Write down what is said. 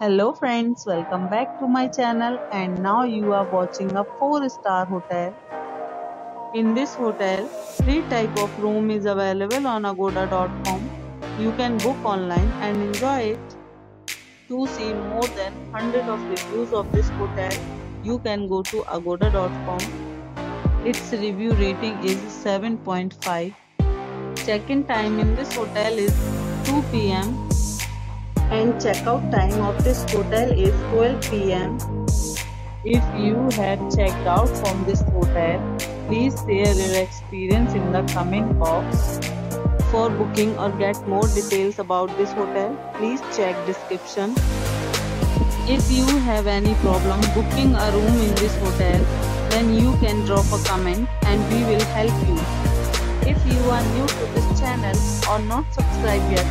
Hello friends, welcome back to my channel and now you are watching a 4-star hotel. In this hotel, 3 type of room is available on agoda.com. You can book online and enjoy it. To see more than 100 of reviews of this hotel, you can go to agoda.com. Its review rating is 7.5. Check-in time in this hotel is 2 p.m. and checkout time of this hotel is 12 p.m. If you have checked out from this hotel, please share your experience in the comment box. For booking or get more details about this hotel, please check description. If you have any problem booking a room in this hotel, then you can drop a comment and we will help you. If you are new to this channel or not subscribed yet,